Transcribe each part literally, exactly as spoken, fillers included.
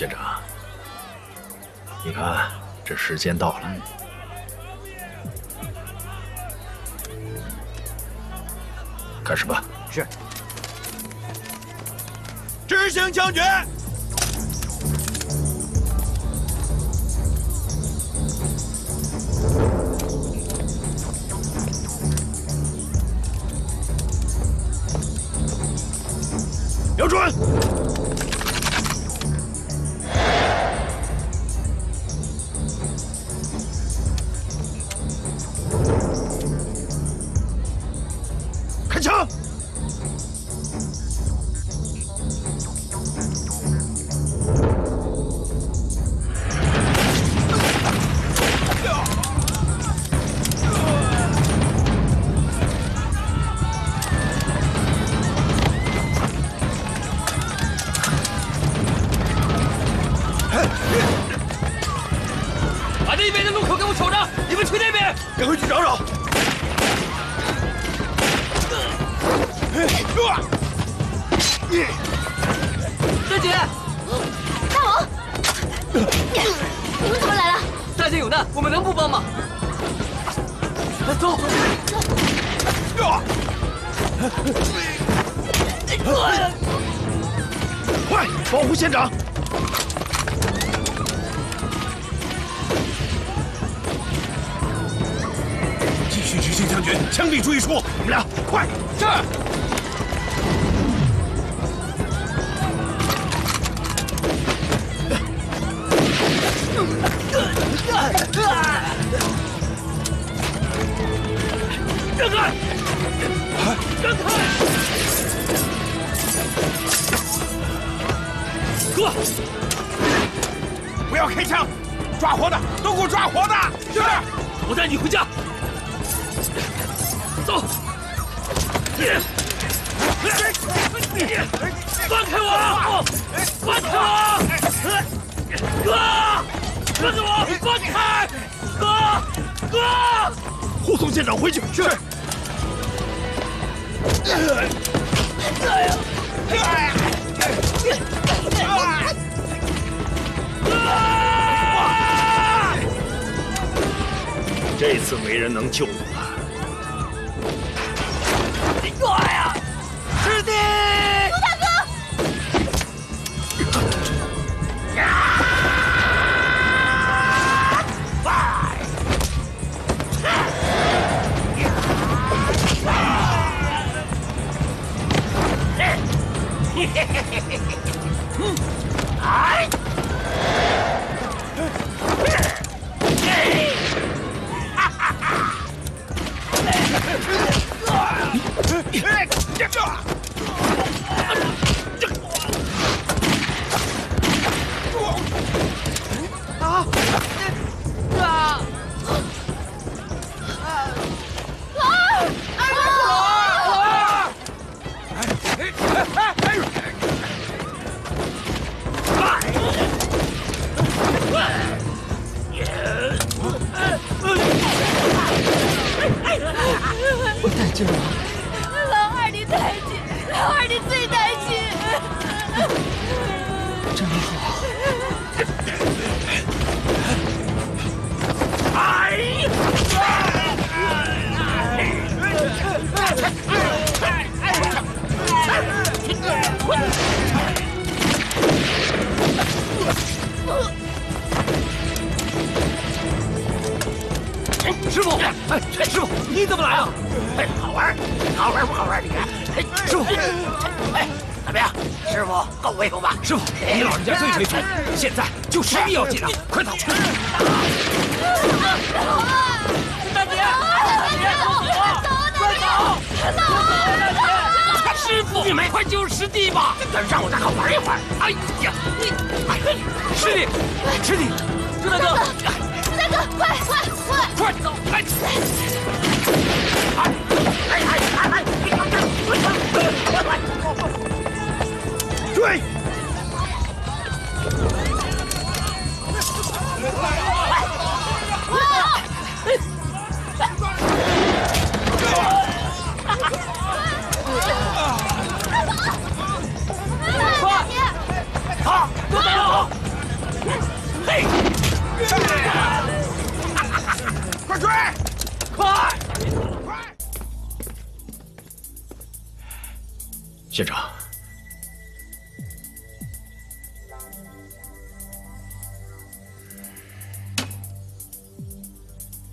县长，你看这时间到了。开始吧。是。执行枪决。 瞄准！开枪！赶快去找找！大姐，大龙，你们怎么来了？大姐有难，我们能不帮吗？走！快，保护县长！ 去执行枪决，枪毙朱一书！你们俩快！是。让开！让开！哥，不要开枪，抓活的，都给我抓活的！是。我带你回家。 走！放开我！放开我！哥，跟着我！放开！哥，哥！护送县长回去。是。这次没人能救我。 我呀，师弟！朱大哥！啊！嘿嘿嘿嘿嘿！嗯，哎！哈哈哈！哎！ 我太紧了，老二你太紧，老二你最太紧。真好。哎呀！师傅，哎，师傅，你怎么来啊？ 哎，好玩，好玩不好玩？你看，师傅，哎，怎么样？师傅够威风吧？师傅，你老人家最推崇，现在就实力要紧了，快走！大姐，快走！快走！师傅，你们快救师弟吧！让我再好玩一会儿。哎呀，你，师弟，师弟，朱大哥，朱大哥，快快快，快走！来！ 追！快！好，都带好！县长，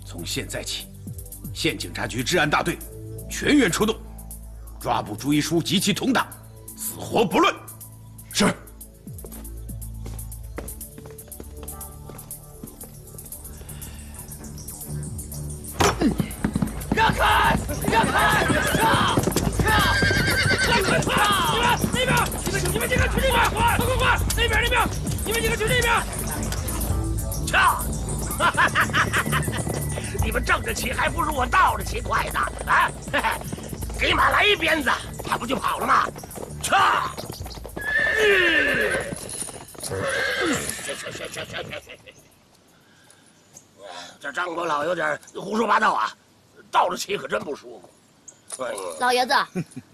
从现在起，县警察局治安大队全员出动，抓捕朱一书及其同党，死活不论。是。 有点胡说八道啊，倒着骑可真不舒服。哎、老爷子，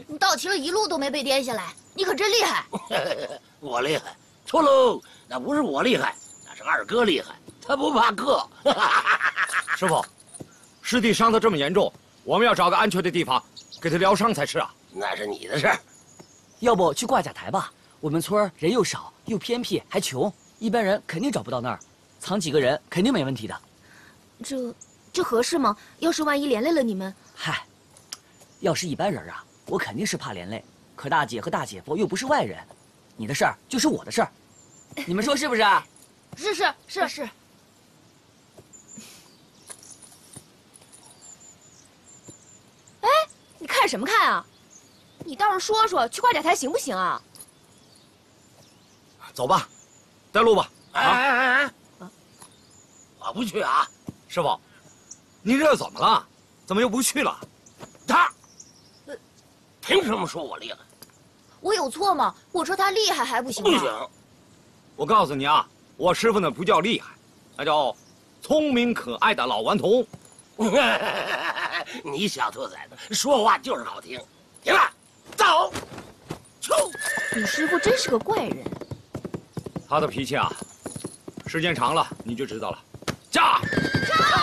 你倒骑了一路都没被颠下来，你可真厉害。我厉害？错喽，那不是我厉害，那是二哥厉害，他不怕硌。师傅，师弟伤得这么严重，我们要找个安全的地方给他疗伤才是啊。那是你的事儿，要不去挂甲台吧？我们村人又少又偏僻还穷，一般人肯定找不到那儿，藏几个人肯定没问题的。 这这合适吗？要是万一连累了你们，嗨，要是一般人啊，我肯定是怕连累。可大姐和大姐夫又不是外人，你的事儿就是我的事儿，你们说是不是啊？是是是是。哎，你看什么看啊？你倒是说说，去挂甲台行不行啊？走吧，带路吧。哎哎哎哎，我不去啊。 师傅，你这又怎么了？怎么又不去了？他，呃，凭什么说我厉害？我有错吗？我说他厉害还不行吗？不行！我告诉你啊，我师傅那不叫厉害，那叫聪明可爱的老顽童。你小兔崽子，说话就是好听。停了，走。你师傅真是个怪人。他的脾气啊，时间长了你就知道了。驾！驾！